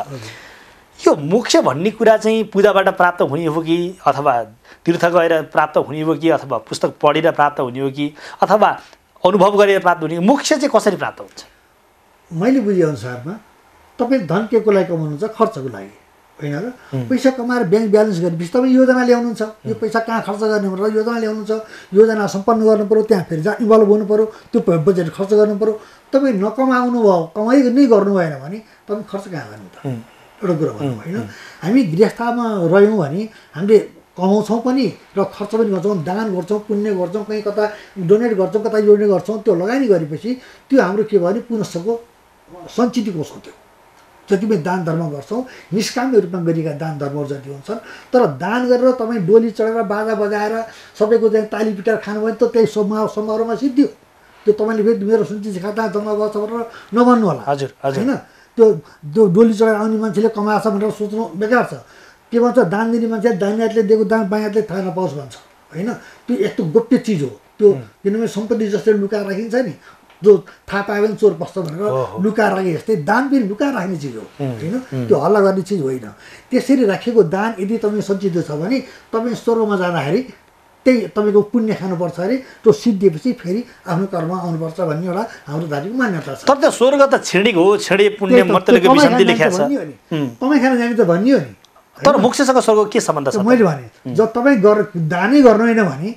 यो मोक्ष भन्ने कुरा चाहिँ पूजाबाट प्राप्त हुने हो कि, अथवा तीर्थ गएर प्राप्त हुने हो कि, अथवा पुस्तक पढेर प्राप्त हुने हो कि, अथवा अनुभव गरेर प्राप्त हुने? मोक्ष चाहिँ कसरी प्राप्त हुन्छ? मैले बुझेअनुसारमा तपाईँ धन केको लागि कमाउनुहुन्छ? खर्चको लागि हैन र। पैसा कमाएर ब्याङ्क ब्यालेन्स गरेपछि तपाईँ योजना ल्याउनुहुन्छ, यो पैसा कहाँ खर्च गर्ने भनेर योजना ल्याउनुहुन्छ। योजना सम्पन्न गर्नुपर्यो, त्यहाँ फेरि जहाँ इन्भल्भ हुनुपर्यो, त्यो बजेट खर्च गर्नुपर्यो। तपाईँ नकमाउनु भयो, कमाइ नै गर्नु भएन भने तपाईँ खर्च कहाँ गर्ने त? एउटा कुरो भनौँ होइन, हामी गृहस्थमा रह्यौँ भने हामीले कमाउँछौँ पनि र खर्च पनि गर्छौँ, दान गर्छौँ, पुण्य गर्छौँ, कहीँ कता डोनेट गर्छौँ, कता योग्य गर्छौँ। त्यो लगानी गरेपछि त्यो हाम्रो के भने पुनश्चको सञ्चित कोष हो। त्यो जति पनि दान धर्म गर्छौँ, निष्काम रूपमा गरिएका दान धर्महरू जति हुन्छन्, तर दान गरेर तपाईँ डोली चढेर बाजा बजाएर सबैको चाहिँ ताली पिटार खानुभयो भने त त्यही समारोहमा सिद्धियो। त्यो तपाईँले फेरि मेरो सञ्चित खाता जम्मा गर्छ भनेर नभन्नु होला, हजुर होइन। त्यो डोली चढेर आउने मान्छेले कमाएछ भनेर सोच्नु बेकार छ। के भन्छ, दान दिने मान्छे दाहिने हातले दिएको दान बायाँ हातले थाहा नपाओस् भन्छ होइन। त्यो यस्तो गोप्य चिज हो त्यो, किनभने सम्पत्ति जसरी लुकाएर राखिन्छ नि, जो थाहा पायो भने चोर पस्छ भनेर लुकाएर राखे, यस्तै दान पनि लुकाएर राख्ने चिज हो होइन। त्यो हल्ला गर्ने चिज होइन। त्यसरी राखेको दान यदि तपाईँ सञ्चित छ भने तपाईँ स्वर्गमा जाँदाखेरि त्यही तपाईँको पुण्य खानुपर्छ अरे, त्यो सिद्धिएपछि फेरि आफ्नो कर्ममा आउनुपर्छ भन्ने एउटा हाम्रो धार्मिक मान्यता छ। तर त्यो स्वर्ग त छिडिक हो, छिडे पुण्य मर्त्यको विसन्धि लेखेको छ तपाईँ खान जाने त भनियो नि। तर मोक्षसँग स्वर्गको के सम्बन्ध छ? मैले भने जब तपाईँ दानै गर्नु होइन भने,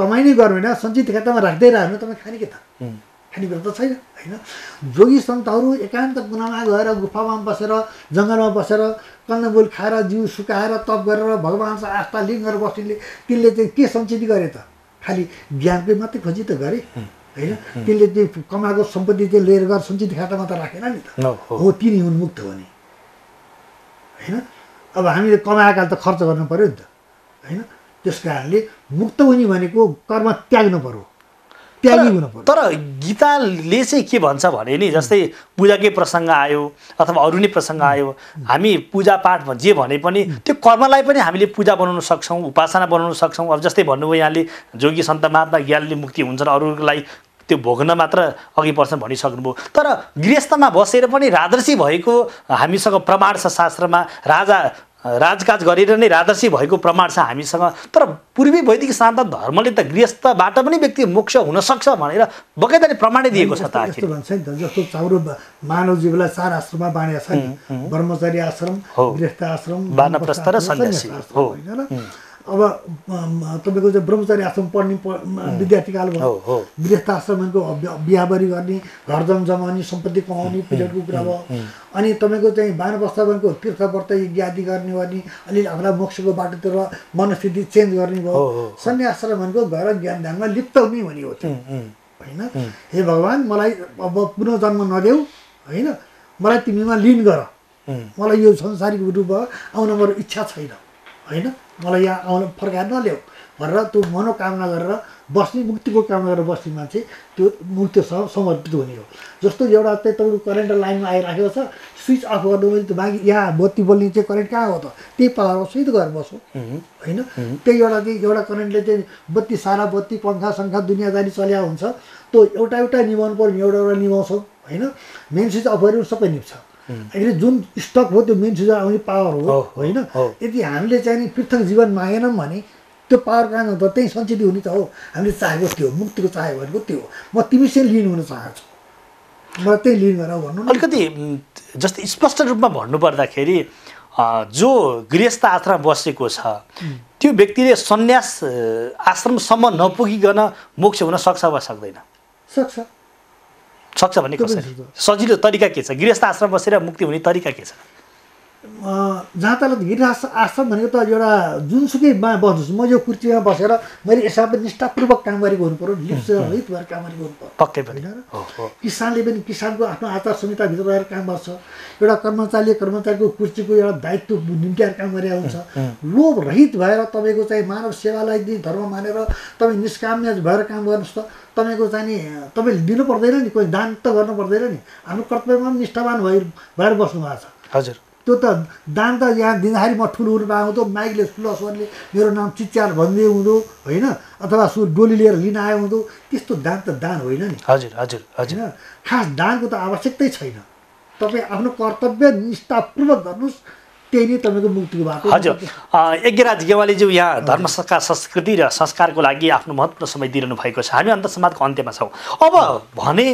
तपाईँ नै गर्नु होइन, सञ्चित खातामा राख्दै राख्नु, तपाईँ खाने के त? खाने कुरा त छैन होइन। जोगी सन्तहरू एकान्त गुनामा गएर गुफामा बसेर, जङ्गलमा बसेर, कन्दमूल खाएर, जिउ सुकाएर, तप गरेर, भगवान्सँग आस्था लिएर बस्नेले तिनले चाहिँ के सञ्चित गरे त? खालि ज्ञानकै मात्रै खोजी त गरे होइन। तिनले चाहिँ कमाएको सम्पत्ति चाहिँ लिएर गएर सञ्चित खातामा त राखेन नि त हो। तिनी हुन् मुक्त भने होइन। अब हामीले कमाएकाले त खर्च गर्नु पऱ्यो नि त होइन। त्यस कारणले मुक्त हुने भनेको कर्म त्याग्नु पऱ्यो। तर गीताले चाहिँ के भन्छ भने नि, जस्तै पूजाकै प्रसङ्ग आयो अथवा अरू नै प्रसङ्ग आयो, हामी पूजापाठ जे भने पनि त्यो कर्मलाई पनि हामीले पूजा बनाउन सक्छौँ, उपासना बनाउन सक्छौँ। अब जस्तै भन्नुभयो यहाँले जोगी सन्त महात्मा ज्ञानले मुक्ति हुन्छन्, अरूलाई त्यो भोग्न मात्र अघि पर्छन् भनिसक्नुभयो। तर गृहस्थमा बसेर पनि राजर्षि भएको हामीसँग प्रमाण छ शास्त्रमा, राजकाज गरेर नै राजर्षि भएको प्रमाण छ हामीसँग। तर पूर्वी वैदिक सनातन धर्मले त गृहस्थबाट पनि व्यक्ति मोक्ष हुन सक्छ भनेर बकाइदाले प्रमाणै दिएको छ त। आखिर भन्छ नि त, जस्तो चाउरो मानव जीवलाई चार आश्रममा बाँडेका छन्, ब्रह्मचर्य आश्रम, गृहस्थ आश्रम, वानप्रस्थ र सन्यासी हो हैन। अब तपाईको चाहिँ ब्रह्मचर्य आश्रम पढ्ने विद्यार्थी काल भयो, गृहस्थ आश्रमको बिहाबरी गर्ने, घर जम जमाउने, सम्पत्ति कमाउने पिरियडको कुरा भयो। अनि तपाईको चाहिँ वानप्रस्थ भनेको तीर्थ व्रत यज्ञ आदि गर्ने भने अलि आफूलाई मोक्षको बाटोतिर मनस्थिति चेन्ज गर्ने भयो। सन्यास आश्रम भनेको गएर ज्ञान ध्यानमा लिप्त हुने भने हो त्यो होइन। हे भगवान, मलाई अब पुनर्जन्म नदेऊ होइन, मलाई तिमीमा लीन गर, मलाई यो संसारिक रूपमा आउन मेरो इच्छा छैन हैन मलाई यहाँ आउन फर्का नल्याउ भनेर त्यो मनोकामना गरेर बस्ने मुक्तिको कामना गरेर बस्ने मान्छे त्यो मुक्तिसँग समर्पित हुने हो। जस्तो एउटा चाहिँ तपाईको करेन्ट लाइनमा आइराखेको छ स्विच अफ गर्नु भने त बाकी यहाँ बत्ती बल्ने चाहिँ करेन्ट कहाँ हो त त्यही पावर स्विच गरेर बस्नु हैन। त्यही एउटा करेन्टले चाहिँ बत्ती सारा बत्ती पंखा संख्या दुनियादारी चल्या हुन्छ तो एउटा एउटा निभाउनु पर्ने एउटा निभाउँछौ हैन। मेन स्विच अफ गरेर सबै निभ्छ अहिले जुन स्टक हो त्यो मेन सिजन आउने पावर हो हैन। यदि हामीले चाहिँ पृथक जीवन मागेनौं भने त्यो पावर कहाँ हो त त्यही सञ्चित हुने त हो। हामीले चाहेको त्यो मुक्तिको चाहे भनेको त्यो हो। म तिमीसँग लिन हुन चाहन्छु म त्यही लिन गरेर भन्नु अलिकति जस्तै स्पष्ट रूपमा भन्नु पर्दाखेरि जो गृहस्थ आश्रम बसेको छ त्यो व्यक्तिले सन्यास आश्रमसम्म नपुगिकन मोक्ष हुन सक्छ वा सक्दैन? सक्छ। सक्छ भन्ने कसरी? सजिलो तरिका के छ? गृहस्थ आश्रम बसेर मुक्ति हुने तरिका के छ? जहाँ तल गृहस्थ आश्रम भनेको त एउटा जुनसुकैमा बस्छु म यो कुर्सीमा बसेर मैले हिसाबले निष्ठापूर्वक काम गरेको हुनुपर्यो निष्ठाहित भएर काम गरेको हुनुपर्यो पक्कै पनि। किसानले पनि किसानको आफ्नो आचार संहिता भित्र रहेर काम गर्छ। एउटा कर्मचारीले कर्मचारीको कुर्सीको एउटा दायित्व निम्त्याएर काम गरेर हुन्छ। लोभ रहित भएर तपाईको चाहिँ मानव सेवालाई दिइ धर्म मानेर तपाई निष्कामय भएर काम गर्नुस् त तपाईको चाहिँ नि तपाईले दिनु पर्दैन नि कुनै दान त गर्नु पर्दैन नि हाम्रो कर्तव्यमा निष्ठावान भएर बस्नु भएको छ। हजुर त्यो त दान त यहाँ दिँदाखेरि म ठुलो रूपमा आउँथ्यो माइकले ठुलो स्वरले मेरो नाम चिच्यार भन्दै हुँदो होइन अथवा सु डोली लिएर लिन आयो हुँदो त्यस्तो दान त दान होइन नि। हजुर हजुर हजुर खास दानको त आवश्यकतै छैन। तपाई आफ्नो कर्तव्य निष्ठापूर्वक गर्नुस् त्यही नै तपाईको मुक्तिको बाटो। हजुर यज्ञराज गेवालीज्यू यहाँ धर्म संस्कार संस्कृति र संस्कारको लागि आफ्नो महत्त्वपूर्ण समय दिइरहनु भएको छ। हामी अन्त संवादको अन्त्यमा छौँ। अब भने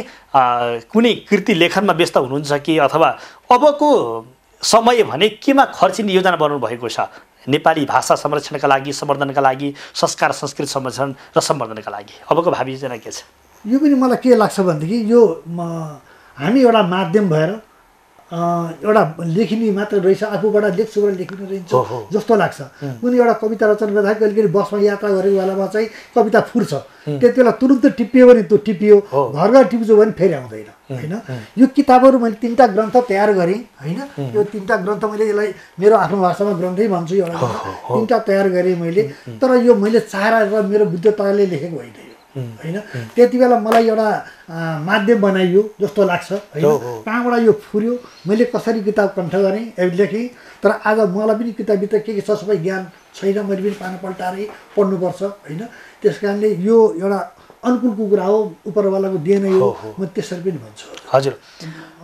कुनै कृति लेखनमा व्यस्त हुनुहुन्छ कि अथवा अबको समय भने केमा खर्चिने योजना बनाउनु भएको छ नेपाली भाषा संरक्षणका लागि सम्बर्धनका लागि संस्कार संस्कृति संरक्षण र सम्बर्धनका लागि अबको भावी योजना के छ? यो पनि मलाई के लाग्छ भनेदेखि यो हामी एउटा माध्यम भएर एउटा लेखिने मात्र रहेछ आफूबाट लेख्छुबाट लेखिनु रहन्छ जस्तो लाग्छ। कुनै एउटा कविता रचना गर्दा कहिलेकाहीँ बसमा यात्रा गरेको बेलामा चाहिँ कविता फुर्छ त्यति बेला तुरुन्तै टिपियो भने त्यो टिपियो घर घर टिप्छु भने फेरि आउँदैन हैन। यो किताबहरु मैले तीनटा ग्रन्थ तयार गरे हैन। यो तीनटा ग्रन्थ मैले यसलाई मेरो आफ्नो भाषामा ग्रन्थै भन्छु एउटा तीनटा तयार गरे मैले। तर यो मैले चाहेर मेरो बुद्धताले लेखेको होइन हैन। त्यति बेला मलाई एउटा माध्यम बनाइयो जस्तो लाग्छ हैन। कहाँबाट यो फुर्यो मैले कसरी किताब कण्ठ गरेँ लेखेँ तर आज मलाई पनि किताबभित्र के छ सबै ज्ञान छैन मैले पनि पाना पल्टाएर पढ्नुपर्छ हैन। त्यसकारणले यो एउटा अनुकूलको कुरा हो उपरवालाको देन हो म त्यसरी पनि भन्छु। हजुर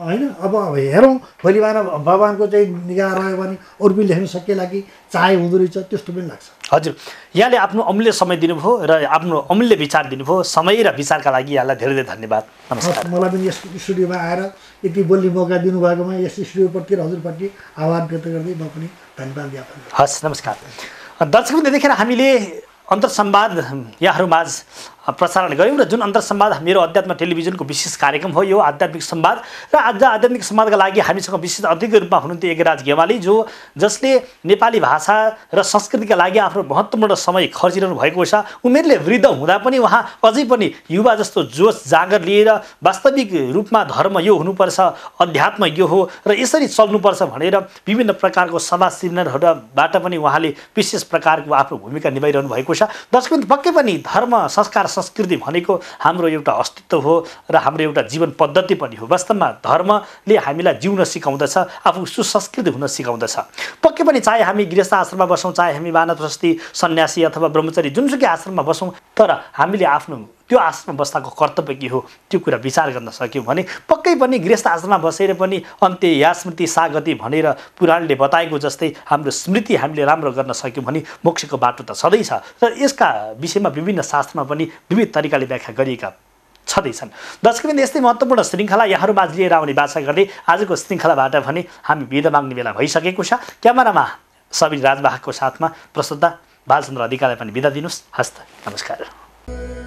हैन। अब हेरौँ भोलि बिहान भगवानको चाहिँ निगाह रह्यो भने अरू पनि लेख्न सकिएला कि चाहे हुँदो रहेछ त्यस्तो पनि लाग्छ। हजुर यहाँले आफ्नो अमूल्य समय दिनुभयो र आफ्नो अमूल्य विचार दिनुभयो। समय र विचारका लागि यहाँलाई धेरै धेरै धन्यवाद। नमस्कार। मलाई पनि यस स्टुडियोमा आएर यति बोल्ने मौका दिनुभएकोमा यस स्टुडियोप्रति र हजुरप्रति आभार व्यक्त गर्दै म पनि धन्यवाद ज्ञापन गर्छु। हस् नमस्कार। दर्शकहरूले देखेर हामीले अन्तरसंवाद यहाँहरूमाझ प्रसारण गऱ्यौं र जुन अन्तरसंवाद मेरो अध्यात्म टेलिभिजनको विशेष कार्यक्रम हो यो आध्यात्मिक संवाद र आज आध्यात्मिक संवादका लागि हामीसँग विशेष अतिथि रूपमा हुनुहुन्थ्यो यज्ञराज गेवाली जसले नेपाली भाषा र संस्कृतिका लागि आफ्नो महत्त्वपूर्ण समय खर्चिरहनु भएको छ। उमेरले वृद्ध हुँदा पनि उहाँ अझै पनि युवा जस्तो जोश जागर लिएर वास्तविक रूपमा धर्म यो हुनुपर्छ अध्यात्म यो हो र यसरी चल्नुपर्छ भनेर विभिन्न प्रकारको सभा सेमिनारहरूबाट पनि उहाँले विशेष प्रकारको आफ्नो भूमिका निभाइरहनु भएको छ। दर्शकवृन्द पक्कै पनि धर्म संस्कार संस्कृति भनेको हाम्रो एउटा अस्तित्व हो र हाम्रो एउटा जीवन पद्धति पनि हो। वास्तवमा धर्मले हामीलाई जिउन सिकाउँदछ आफू सुसंस्कृत हुन सिकाउँदछ। पक्कै पनि चाहे हामी गृहस्थ आश्रममा बसौँ चाहे हामी वानप्रस्थी सन्यासी अथवा ब्रह्मचारी जुनसुकै आश्रममा बसौँ तर हामीले आफ्नो त्यो आश्रममा बस्दाको कर्तव्य के हो त्यो कुरा विचार गर्न सक्यौँ भने पक्कै पनि गृहस्थ आश्रममा बसेर पनि अन्त्य या स्मृति सागति भनेर पुराणले बताएको जस्तै हाम्रो स्मृति हामीले राम्रो गर्न सक्यौँ भने मोक्षको बाटो त छँदैछ र यसका विषयमा विभिन्न शास्त्रमा पनि विविध तरिकाले व्याख्या गरिएका छँदैछन्। दर्शकवृन्द यस्तै महत्त्वपूर्ण श्रृङ्खला यहाँहरूमाझ लिएर आउने वाचा गर्दै आजको श्रृङ्खलाबाट भने हामी बिदा माग्ने बेला भइसकेको छ। क्यामेरामा सबिन राजबाहको साथमा प्रस्तुता बालचन्द्र अधिकारीलाई पनि बिदा दिनुहोस्। हस्त नमस्कार।